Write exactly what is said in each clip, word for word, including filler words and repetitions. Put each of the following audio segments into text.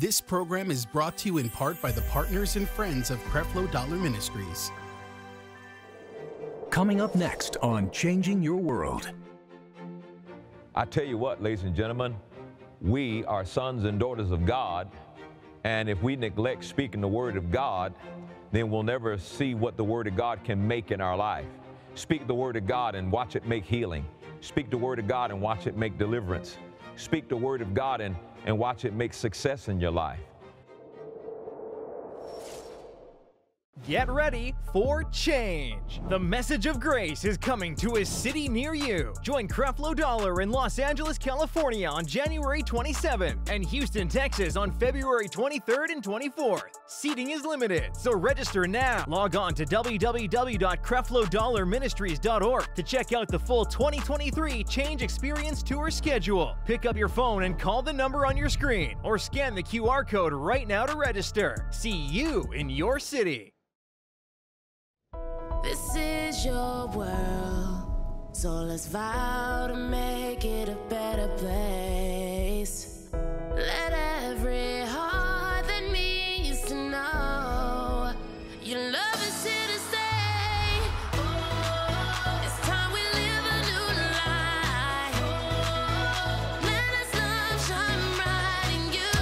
This program is brought to you in part by the partners and friends of Creflo Dollar Ministries. Coming up next on Changing Your World. I tell you what, ladies and gentlemen, we are sons and daughters of God, and if we neglect speaking the Word of God, then we'll never see what the Word of God can make in our life. Speak the Word of God and watch it make healing. Speak the Word of God and watch it make deliverance. Speak the Word of God and, and watch it make success in your life. Get ready for change. The message of grace is coming to a city near you. Join Creflo Dollar in Los Angeles, California on January twenty-seventh and Houston, Texas on February twenty-third and twenty-fourth. Seating is limited, so register now. Log on to w w w dot creflo dollar ministries dot org to check out the full twenty twenty-three Change Experience Tour schedule. Pick up your phone and call the number on your screen or scan the Q R code right now to register. See you in your city. This is your world, so let's vow to make it a better place. Let every heart that needs to know your love is here to stay. Oh, it's time we live a new life. Oh, let us love shine bright in you.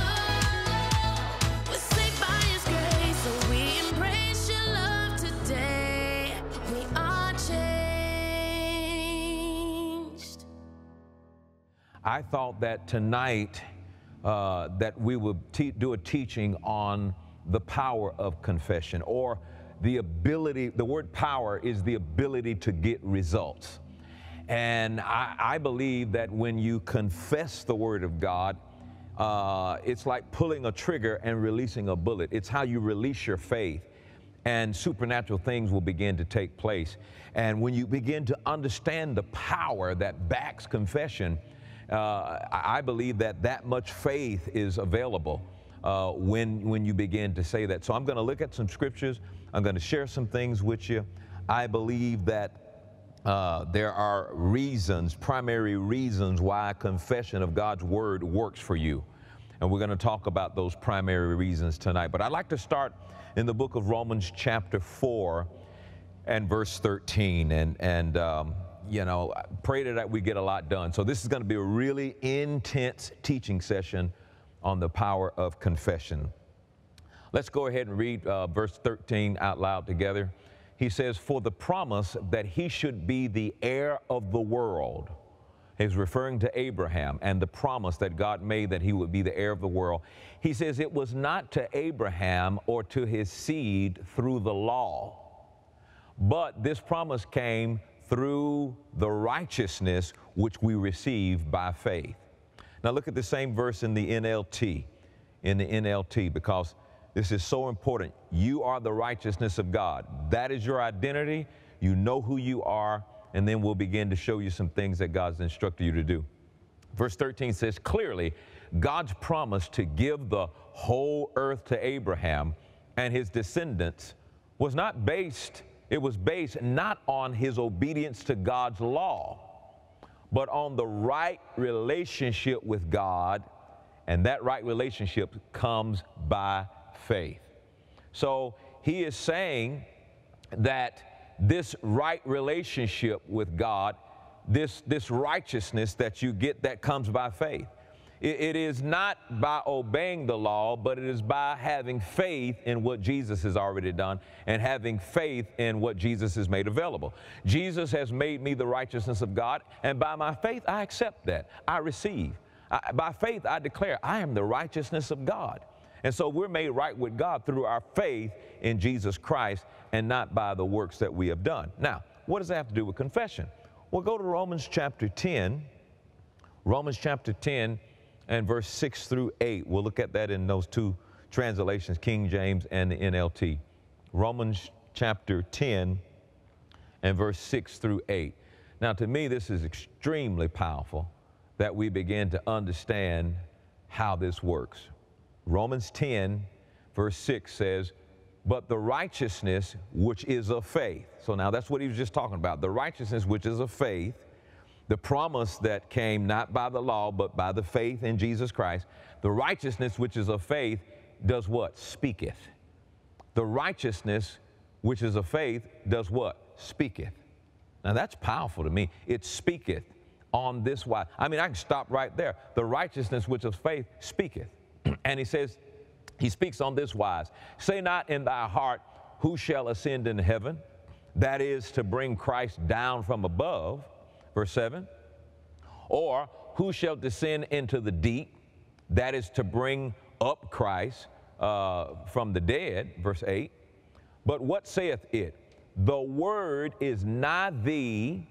We're saved by His grace, so we embrace your love today. We are changed. I thought that tonight uh, that we would do a teaching on the power of confession, or the ability. The word power is the ability to get results. And I, I believe that when you confess the Word of God, uh, it's like pulling a trigger and releasing a bullet. It's how you release your faith, and supernatural things will begin to take place. And when you begin to understand the power that backs confession, uh, I believe that that much faith is available uh, when, when you begin to say that. So I'm going to look at some scriptures. I'm going to share some things with you. I believe that uh, there are reasons, primary reasons, why confession of God's Word works for you. And we're going to talk about those primary reasons tonight. But I'd like to start in the book of Romans chapter four and verse thirteen. And, and um, you know, I pray that we get a lot done. So this is going to be a really intense teaching session on the power of confession. Let's go ahead and read uh, verse thirteen out loud together. He says, "For the promise that he should be the heir of the world." He's referring to Abraham and the promise that God made that he would be the heir of the world. He says, "It was not to Abraham or to his seed through the law, but this promise came through the righteousness which we receive by faith." Now look at the same verse in the N L T, in the N L T, because this is so important. You are the righteousness of God. That is your identity. You know who you are. And then we'll begin to show you some things that God's instructed you to do. Verse thirteen says, "Clearly, God's promise to give the whole earth to Abraham and his descendants was not based, it was based not on his obedience to God's law, but on the right relationship with God, and that right relationship comes by faith." So he is saying that this right relationship with God, this, this righteousness that you get that comes by faith. It, it is not by obeying the law, but it is by having faith in what Jesus has already done and having faith in what Jesus has made available. Jesus has made me the righteousness of God, and by my faith, I accept that. I receive. I, by faith, I declare I am the righteousness of God. And so we're made right with God through our faith in Jesus Christ and not by the works that we have done. Now, what does that have to do with confession? Well, go to Romans chapter ten, Romans chapter ten and verse six through eight. We'll look at that in those two translations, King James and the N L T. Romans chapter ten and verse six through eight. Now, to me, this is extremely powerful that we begin to understand how this works. Romans ten, verse six says, "But the righteousness which is of faith." So now that's what he was just talking about. The righteousness which is of faith the promise that came not by the law, but by the faith in Jesus Christ. The righteousness which is of faith does what? Speaketh. The righteousness which is of faith does what? Speaketh. Now that's powerful to me. It speaketh on this wise. I mean, I can stop right there. The righteousness which is faith speaketh. And he says, he speaks on this wise. Say not in thy heart, who shall ascend into heaven? That is to bring Christ down from above. Verse seven, or who shall descend into the deep? That is to bring up Christ uh, from the dead, verse eight. But what saith it? The word is nigh thee,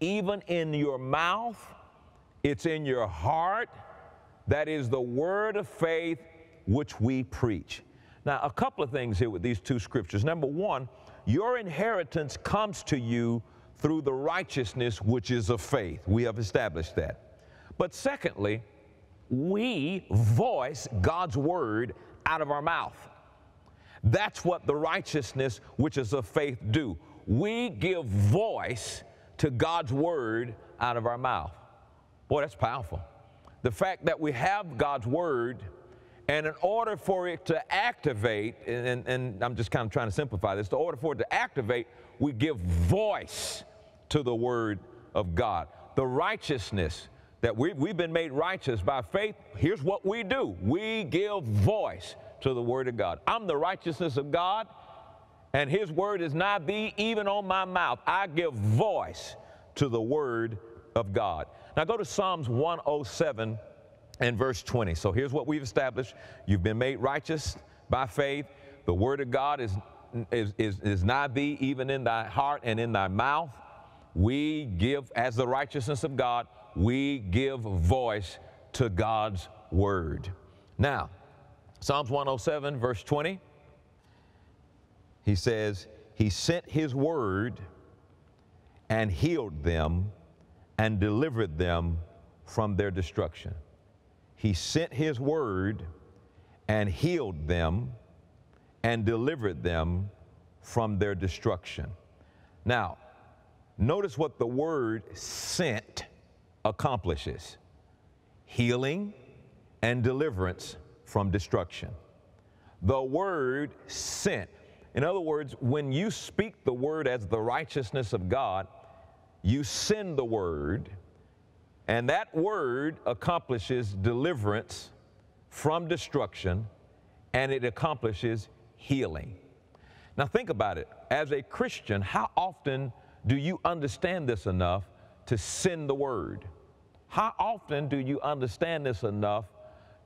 even in your mouth, it's in your heart. That is the word of faith which we preach. Now, a couple of things here with these two scriptures. Number one, your inheritance comes to you through the righteousness which is of faith. We have established that. But secondly, we voice God's word out of our mouth. That's what the righteousness which is of faith do. We give voice to God's word out of our mouth. Boy, that's powerful. The fact that we have God's word, and in order for it to activate, and, and, and I'm just kind of trying to simplify this, in order for it to activate, we give voice to the word of God. The righteousness that we, we've been made righteous by faith, here's what we do. We give voice to the word of God. I'm the righteousness of God, and his word is nigh thee, even on my mouth. I give voice to the word of God. Now go to Psalms one oh seven and verse twenty. So here's what we've established. You've been made righteous by faith. The word of God is Is, is, is nigh thee, even in thy heart and in thy mouth. We give, as the righteousness of God, we give voice to God's word. Now, Psalms one oh seven, verse twenty, he says, he sent his word and healed them and delivered them from their destruction. He sent his word and healed them and delivered them from their destruction. Now, notice what the word sent accomplishes: healing and deliverance from destruction. The word sent. In other words, when you speak the word as the righteousness of God, you send the word, and that word accomplishes deliverance from destruction, and it accomplishes healing. Now think about it. As a Christian, how often do you understand this enough to send the word? How often do you understand this enough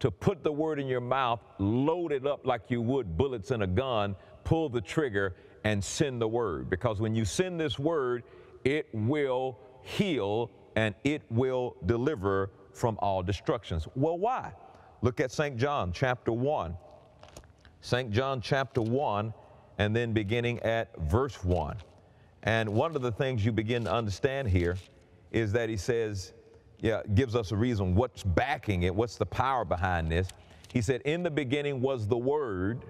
to put the word in your mouth, load it up like you would bullets in a gun, pull the trigger, and send the word? Because when you send this word, it will heal and it will deliver from all destructions. Well, why? Look at Saint John chapter one. Saint John chapter one, and then beginning at verse one. And one of the things you begin to understand here is that he says, yeah, gives us a reason, what's backing it, what's the power behind this. He said, in the beginning was the Word,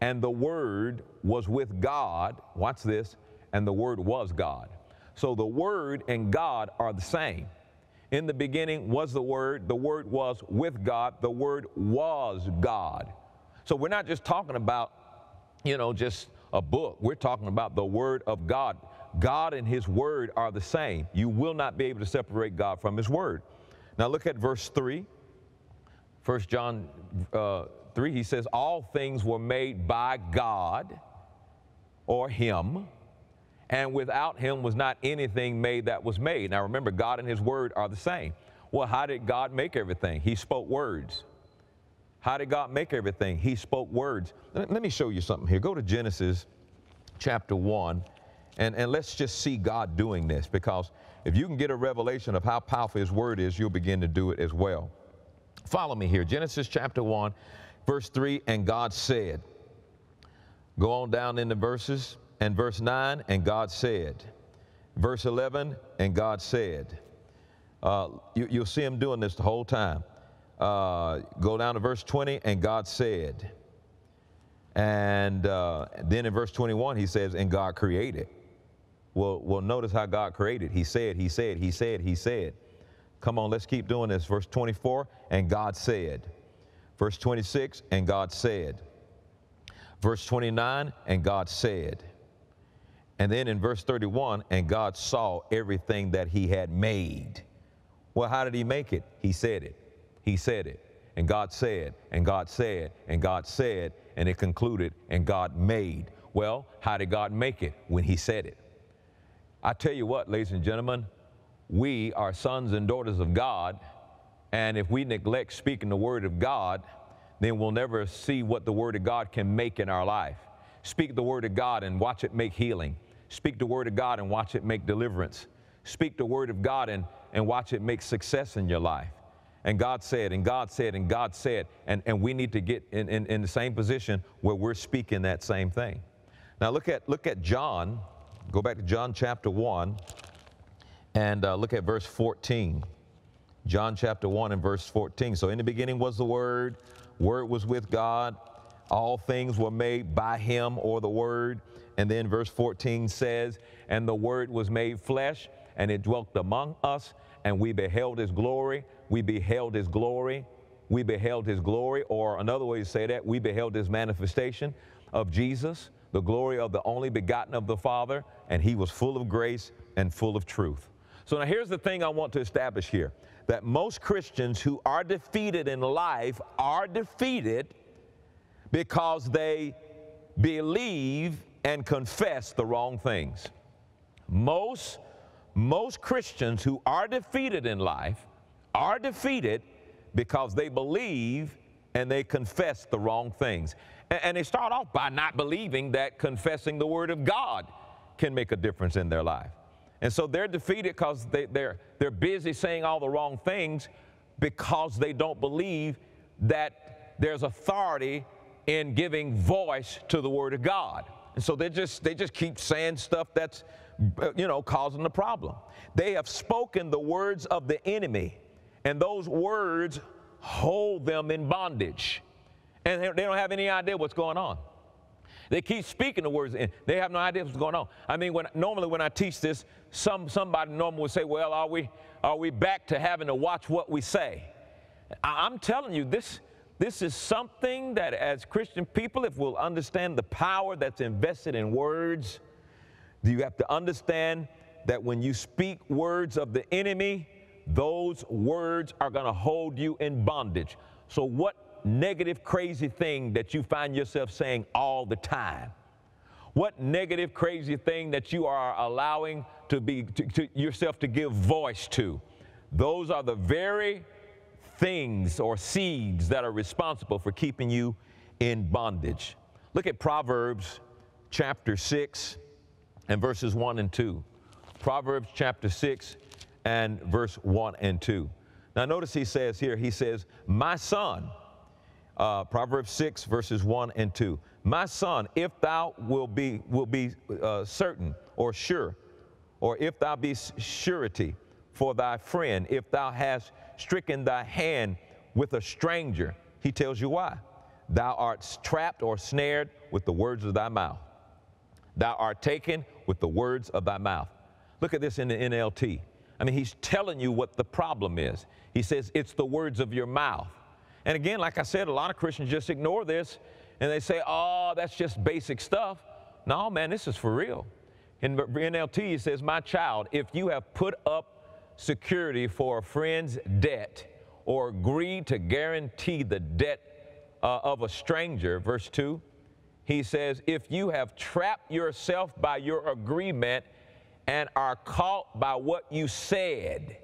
and the Word was with God. Watch this, and the Word was God. So the Word and God are the same. In the beginning was the Word, the Word was with God, the Word was God. So we're not just talking about, you know, just a book. We're talking about the Word of God. God and his Word are the same. You will not be able to separate God from his Word. Now look at verse three. First John three, he says, all things were made by God, or him, and without him was not anything made that was made. Now remember, God and his Word are the same. Well, how did God make everything? He spoke words. How did God make everything? He spoke words. Let me show you something here. Go to Genesis chapter one, and, and let's just see God doing this, because if you can get a revelation of how powerful his word is, you'll begin to do it as well. Follow me here. Genesis chapter one, verse three, and God said. Go on down in the verses, and verse nine, and God said. Verse eleven, and God said. Uh, you, you'll see him doing this the whole time. Uh, go down to verse twenty, and God said. And uh, then in verse twenty-one, he says, and God created. Well, well, notice how God created. He said, he said, he said, he said. Come on, let's keep doing this. Verse twenty-four, and God said. Verse twenty-six, and God said. Verse twenty-nine, and God said. And then in verse thirty-one, and God saw everything that he had made. Well, how did he make it? He said it. He said it. And God said, and God said, and God said, and it concluded, and God made. Well, how did God make it? When he said it. I tell you what, ladies and gentlemen, we are sons and daughters of God, and if we neglect speaking the word of God, then we'll never see what the word of God can make in our life. Speak the word of God and watch it make healing. Speak the word of God and watch it make deliverance. Speak the word of God and, and watch it make success in your life. And God said, and God said, and God said, and, and we need to get in, in, in the same position where we're speaking that same thing. Now look at, look at John. Go back to John chapter one and uh, look at verse fourteen. John chapter one and verse fourteen. So in the beginning was the Word. Word was with God. All things were made by him, or the Word. And then verse fourteen says, and the Word was made flesh, and it dwelt among us, and we beheld his glory. We beheld his glory. We beheld his glory. Or another way to say that, we beheld his manifestation of Jesus, the glory of the only begotten of the Father, and he was full of grace and full of truth. So now here's the thing I want to establish here, that most Christians who are defeated in life are defeated because they believe and confess the wrong things. Most, most Christians who are defeated in life are defeated because they believe and they confess the wrong things. And they start off by not believing that confessing the Word of God can make a difference in their life. And so they're defeated because they, they're, they're busy saying all the wrong things because they don't believe that there's authority in giving voice to the Word of God. And so they just, they just keep saying stuff that's, you know, causing the problem. They have spoken the words of the enemy, and those words hold them in bondage. And they don't have any idea what's going on. They keep speaking the words, and they have no idea what's going on. I mean, when, normally when I teach this, some, somebody normally would say, well, are we, are we back to having to watch what we say? I, I'm telling you, this, this is something that as Christian people, if we'll understand the power that's invested in words, you have to understand that when you speak words of the enemy, those words are going to hold you in bondage. So what negative, crazy thing that you find yourself saying all the time? What negative, crazy thing that you are allowing to be to, to yourself to give voice to? Those are the very things or seeds that are responsible for keeping you in bondage. Look at Proverbs chapter six and verses one and two. Proverbs chapter six and verse one and two. Now notice he says here, he says, my son, Uh, Proverbs six, verses one and two. My son, if thou will be, will be uh, certain or sure, or if thou be surety for thy friend, if thou hast stricken thy hand with a stranger, he tells you why. Thou art trapped or snared with the words of thy mouth. Thou art taken with the words of thy mouth. Look at this in the N L T. I mean, he's telling you what the problem is. He says, it's the words of your mouth. And again, like I said, a lot of Christians just ignore this, and they say, oh, that's just basic stuff. No, man, this is for real. In N L T, it says, my child, if you have put up security for a friend's debt or agreed to guarantee the debt uh, of a stranger, verse two, he says, if you have trapped yourself by your agreement and are caught by what you said,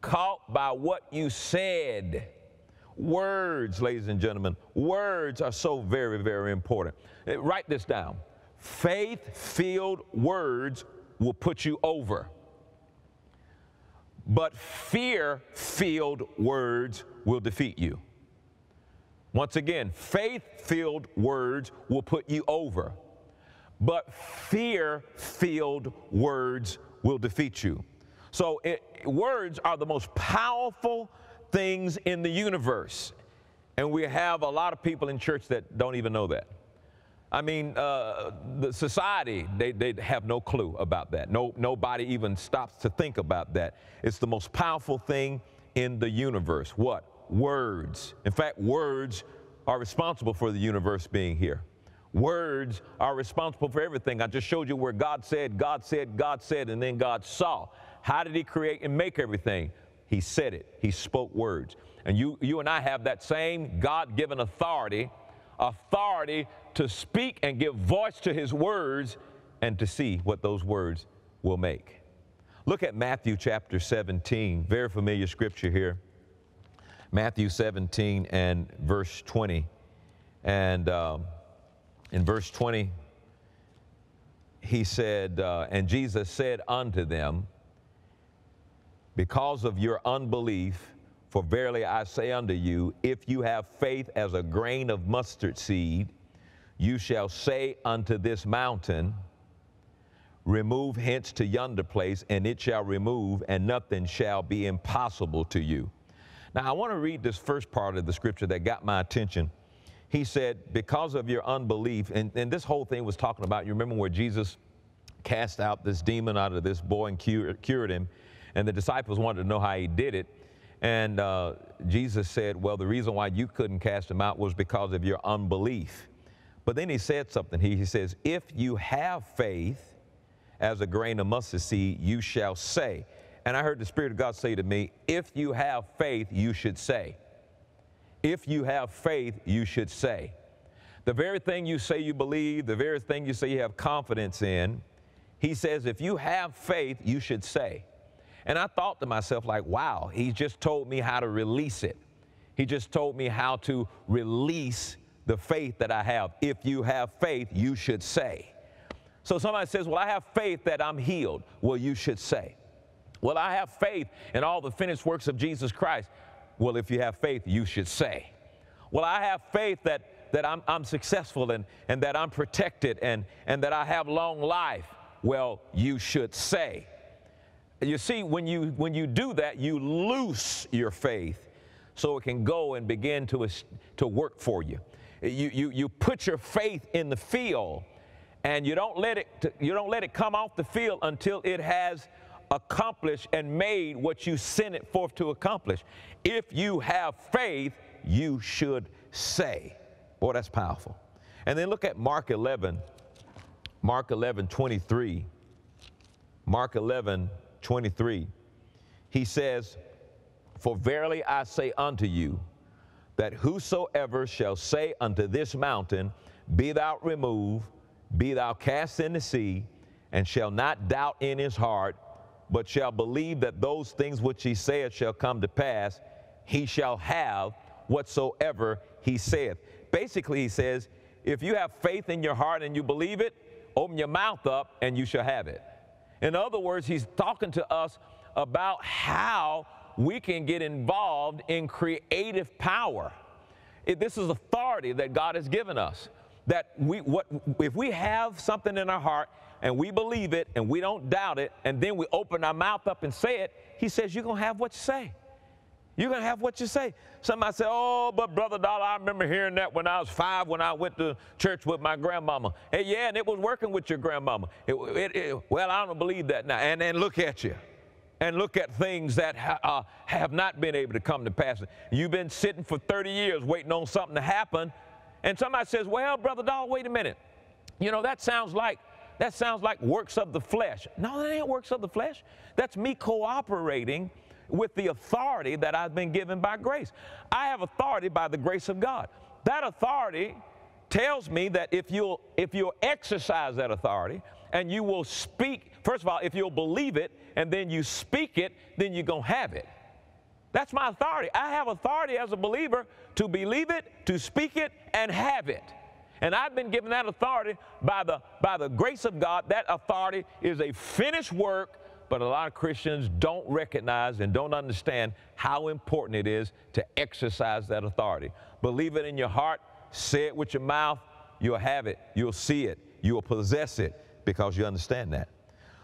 caught by what you said. Words, ladies and gentlemen, words are so very, very important. Write this down. Faith-filled words will put you over, but fear-filled words will defeat you. Once again, faith-filled words will put you over, but fear-filled words will defeat you. So it, words are the most powerful things in the universe, and we have a lot of people in church that don't even know that. I mean, uh, the society, they, they have no clue about that. No, nobody even stops to think about that. It's the most powerful thing in the universe. What? Words. In fact, words are responsible for the universe being here. Words are responsible for everything. I just showed you where God said, God said, God said, and then God saw. How did he create and make everything? He said it. He spoke words. And you, you and I have that same God-given authority, authority to speak and give voice to his words and to see what those words will make. Look at Matthew chapter seventeen, very familiar scripture here. Matthew seventeen and verse twenty. And um, in verse twenty, he said, uh, and Jesus said unto them, because of your unbelief, for verily I say unto you, if you have faith as a grain of mustard seed, you shall say unto this mountain, remove hence to yonder place, and it shall remove, and nothing shall be impossible to you. Now, I want to read this first part of the scripture that got my attention. He said, because of your unbelief, and, and this whole thing was talking about, you remember where Jesus cast out this demon out of this boy and cured, cured him, and the disciples wanted to know how he did it. And uh, Jesus said, well, the reason why you couldn't cast him out was because of your unbelief. But then he said something. He, he says, if you have faith as a grain of mustard seed, you shall say. And I heard the Spirit of God say to me, if you have faith, you should say. If you have faith, you should say. The very thing you say you believe, the very thing you say you have confidence in, he says, if you have faith, you should say. And I thought to myself, like, wow, he just told me how to release it. He just told me how to release the faith that I have. If you have faith, you should say. So somebody says, well, I have faith that I'm healed. Well, you should say. Well, I have faith in all the finished works of Jesus Christ. Well, if you have faith, you should say. Well, I have faith that, that I'm, I'm successful and, and that I'm protected and, and that I have long life. Well, you should say. You see, when you, when you do that, you loose your faith so it can go and begin to, to work for you. You, you. you put your faith in the field, and you don't, let it, you don't let it come off the field until it has accomplished and made what you sent it forth to accomplish. If you have faith, you should say. Boy, that's powerful. And then look at Mark eleven, Mark eleven, twenty-three. Mark eleven, twenty-three, he says, for verily I say unto you, that whosoever shall say unto this mountain, be thou removed, be thou cast in the sea, and shall not doubt in his heart, but shall believe that those things which he saith shall come to pass, he shall have whatsoever he saith. Basically, he says, if you have faith in your heart and you believe it, open your mouth up and you shall have it. In other words, he's talking to us about how we can get involved in creative power. It, this is authority that God has given us, that we, what, if we have something in our heart and we believe it and we don't doubt it, and then we open our mouth up and say it, he says, you're going to have what you say. You're going to have what you say. Somebody said, oh, but Brother Dollar, I remember hearing that when I was five, when I went to church with my grandmama. Hey, yeah, and it was working with your grandmama. It, it, it, well, I don't believe that now. And then look at you. And look at things that ha uh, have not been able to come to pass. You've been sitting for thirty years waiting on something to happen. And somebody says, well, Brother Dollar, wait a minute. You know, that sounds like that sounds like works of the flesh. No, that ain't works of the flesh. That's me cooperating with the authority that I've been given by grace. I have authority by the grace of God. That authority tells me that if you'll, if you'll exercise that authority and you will speak, first of all, if you'll believe it and then you speak it, then you're going to have it. That's my authority. I have authority as a believer to believe it, to speak it, and have it. And I've been given that authority by the, by the grace of God. That authority is a finished work. But a lot of Christians don't recognize and don't understand how important it is to exercise that authority. Believe it in your heart, say it with your mouth, you'll have it, you'll see it, you'll possess it because you understand that.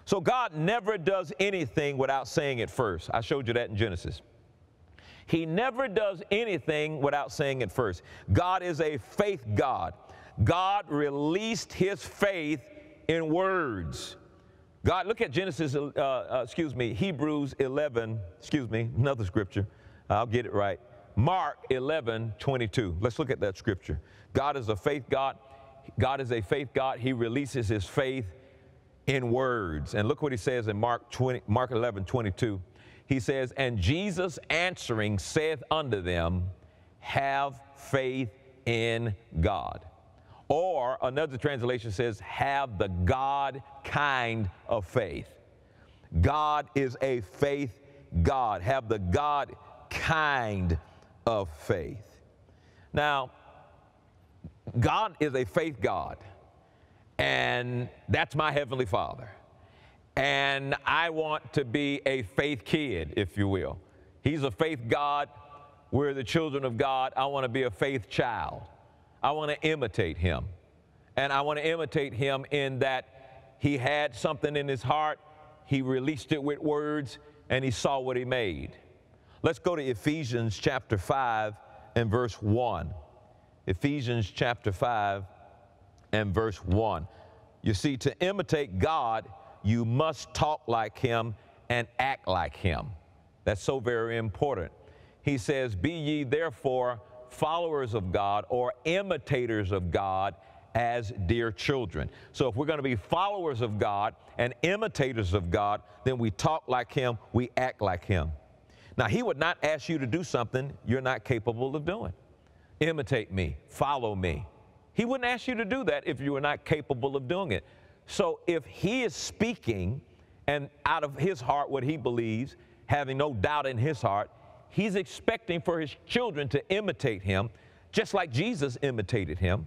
So God never does anything without saying it first. I showed you that in Genesis. He never does anything without saying it first. God is a faith God. God released his faith in words. God, look at Genesis, uh, uh, excuse me, Hebrews eleven, excuse me, another scripture. I'll get it right. Mark eleven twenty-two. Let's look at that scripture. God is a faith God. God is a faith God. He releases his faith in words. And look what he says in Mark, twenty, Mark eleven twenty-two. He says, and Jesus answering saith unto them, have faith in God. Or another translation says, have the God kind of faith. God is a faith God. Have the God kind of faith. Now, God is a faith God, and that's my Heavenly Father. And I want to be a faith kid, if you will. He's a faith God. We're the children of God. I want to be a faith child. I want to imitate him. And I want to imitate him in that he had something in his heart, he released it with words, and he saw what he made. Let's go to Ephesians chapter five and verse one. Ephesians chapter five and verse one. You see, to imitate God, you must talk like him and act like him. That's so very important. He says, be ye therefore followers of God, or imitators of God, as dear children. So if we're going to be followers of God and imitators of God, then we talk like him, we act like him. Now, he would not ask you to do something you're not capable of doing. Imitate me, follow me. He wouldn't ask you to do that if you were not capable of doing it. So if he is speaking and out of his heart what he believes, having no doubt in his heart, he's expecting for his children to imitate him, just like Jesus imitated him.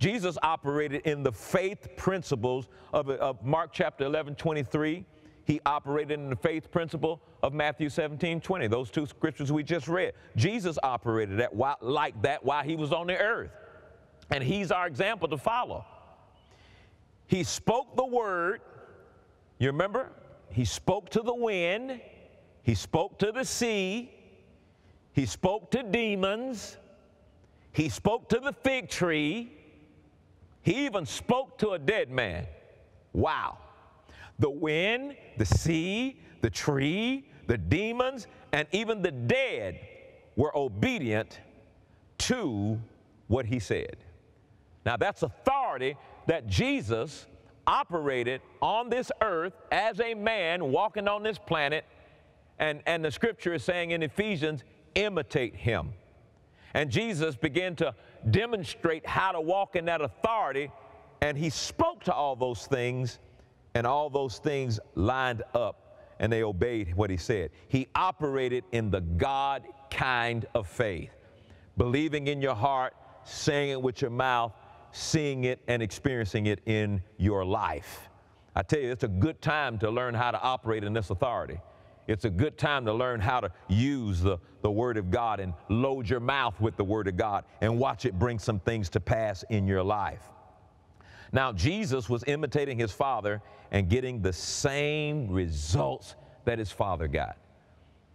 Jesus operated in the faith principles of, of Mark chapter eleven twenty-three. He operated in the faith principle of Matthew seventeen twenty. Those two scriptures we just read. Jesus operated that while, like that while he was on the earth. And he's our example to follow. He spoke the word. You remember? He spoke to the wind. He spoke to the sea. He spoke to demons. He spoke to the fig tree. He even spoke to a dead man. Wow. The wind, the sea, the tree, the demons, and even the dead were obedient to what he said. Now, that's authority that Jesus operated on this earth as a man walking on this planet. And, and the scripture is saying in Ephesians, imitate him. And Jesus began to demonstrate how to walk in that authority, and he spoke to all those things, and all those things lined up, and they obeyed what he said. He operated in the God kind of faith, believing in your heart, saying it with your mouth, seeing it and experiencing it in your life. I tell you, it's a good time to learn how to operate in this authority. It's a good time to learn how to use the, the Word of God and load your mouth with the Word of God and watch it bring some things to pass in your life. Now, Jesus was imitating his Father and getting the same results that his Father got.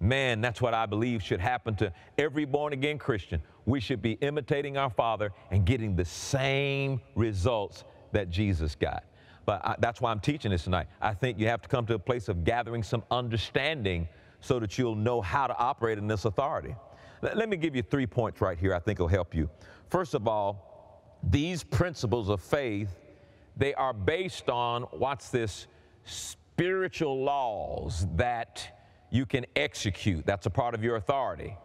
Man, that's what I believe should happen to every born-again Christian. We should be imitating our Father and getting the same results that Jesus got. But I, that's why I'm teaching this tonight. I think you have to come to a place of gathering some understanding so that you'll know how to operate in this authority. Let, let me give you three points right here I think will help you. First of all, these principles of faith, they are based on, watch this, spiritual laws that you can execute. That's a part of your authority.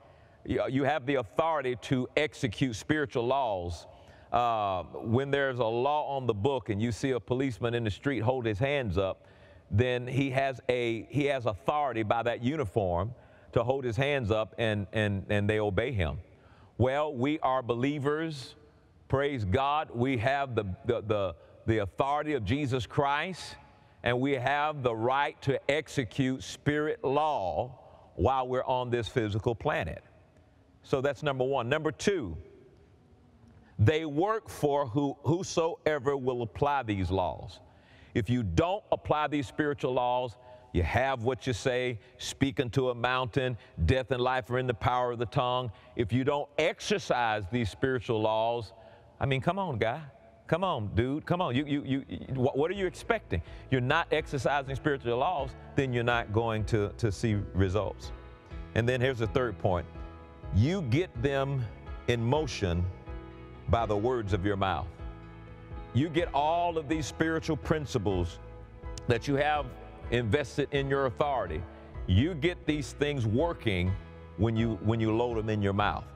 You, you have the authority to execute spiritual laws. Uh, when there's a law on the book and you see a policeman in the street hold his hands up, then he has a he has authority by that uniform to hold his hands up, and and and they obey him. Well, we are believers. Praise God. We have the the the, the authority of Jesus Christ, and we have the right to execute spirit law while we're on this physical planet. So that's number one. Number two, they work for who, whosoever will apply these laws. If you don't apply these spiritual laws, you have what you say, speak unto a mountain, death and life are in the power of the tongue. If you don't exercise these spiritual laws, I mean, come on, guy. Come on, dude. Come on. You, you, you, what are you expecting? You're not exercising spiritual laws, then you're not going to, to see results. And then here's the third point. You get them in motion by the words of your mouth. You get all of these spiritual principles that you have invested in your authority. You get these things working when you, when you load them in your mouth.